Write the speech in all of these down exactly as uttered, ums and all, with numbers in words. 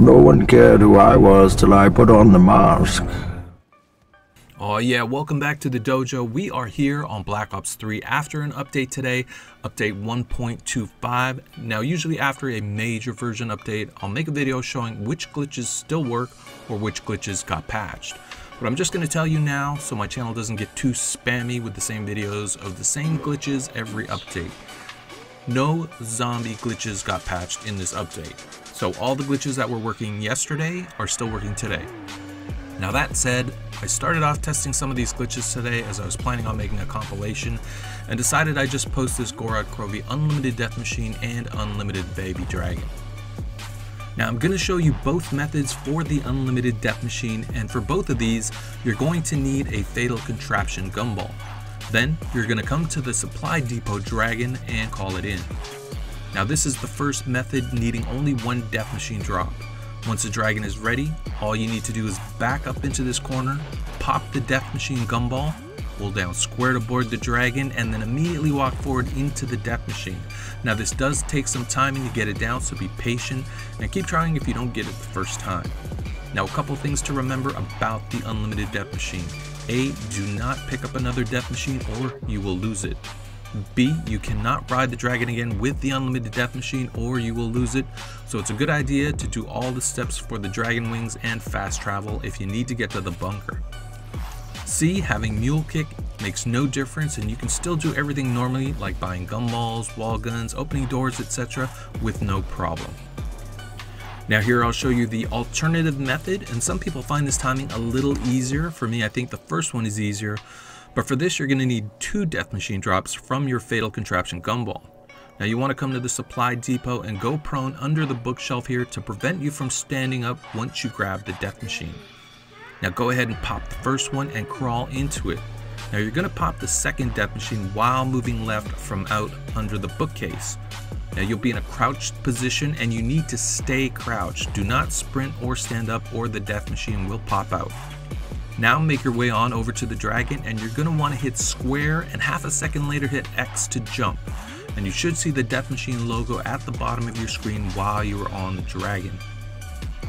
No one cared who I was till I put on the mask. Oh yeah, welcome back to the dojo. We are here on Black Ops three after an update today, update one point two five. Now usually after a major version update, I'll make a video showing which glitches still work or which glitches got patched. But I'm just going to tell you now so my channel doesn't get too spammy with the same videos of the same glitches every update. No zombie glitches got patched in this update. So all the glitches that were working yesterday are still working today. Now that said, I started off testing some of these glitches today as I was planning on making a compilation and decided I'd just post this Gorod Krovi Unlimited Death Machine and Unlimited Baby Dragon. Now I'm going to show you both methods for the Unlimited Death Machine, and for both of these you're going to need a Fatal Contraption gumball. Then you're going to come to the Supply Depot Dragon and call it in. Now this is the first method, needing only one Death Machine drop. Once the dragon is ready, all you need to do is back up into this corner, pop the Death Machine gumball, hold down square to board the dragon, and then immediately walk forward into the Death Machine. Now this does take some timing to get it down, so be patient and keep trying if you don't get it the first time. Now a couple things to remember about the Unlimited Death Machine. A, do not pick up another Death Machine or you will lose it. B, you cannot ride the dragon again with the Unlimited Death Machine or you will lose it, so it's a good idea to do all the steps for the dragon wings and fast travel if you need to get to the bunker. C, having mule kick makes no difference and you can still do everything normally, like buying gumballs, wall guns, opening doors, et cetera with no problem. Now here I'll show you the alternative method, and some people find this timing a little easier. For me, I think the first one is easier. But for this, you're going to need two Death Machine drops from your Fatal Contraption gumball. Now you want to come to the Supply Depot and go prone under the bookshelf here to prevent you from standing up once you grab the Death Machine. Now go ahead and pop the first one and crawl into it. Now you're going to pop the second Death Machine while moving left from out under the bookcase. Now you'll be in a crouched position and you need to stay crouched. Do not sprint or stand up or the Death Machine will pop out. Now make your way on over to the dragon and you're going to want to hit square and half a second later hit X to jump. And you should see the Death Machine logo at the bottom of your screen while you are on the dragon.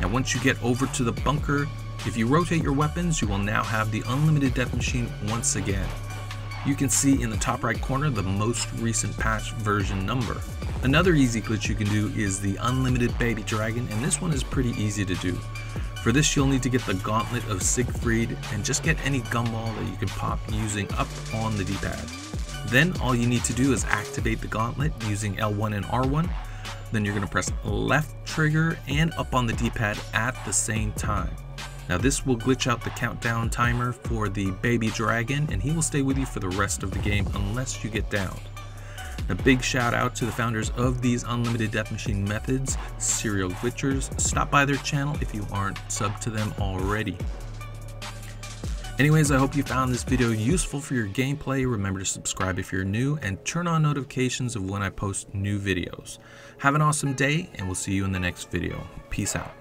Now once you get over to the bunker, if you rotate your weapons, you will now have the Unlimited Death Machine once again. You can see in the top right corner the most recent patch version number. Another easy glitch you can do is the Unlimited Baby Dragon, and this one is pretty easy to do. For this, you'll need to get the Gauntlet of Siegfried and just get any gumball that you can pop using up on the D-pad. Then all you need to do is activate the gauntlet using L one and R one. Then you're going to press left trigger and up on the D-pad at the same time. Now this will glitch out the countdown timer for the baby dragon and he will stay with you for the rest of the game unless you get downed. A big shout out to the founders of these Unlimited Death Machine methods, Serial Glitchers. Stop by their channel if you aren't subbed to them already. Anyways, I hope you found this video useful for your gameplay. Remember to subscribe if you're new and turn on notifications of when I post new videos. Have an awesome day and we'll see you in the next video. Peace out.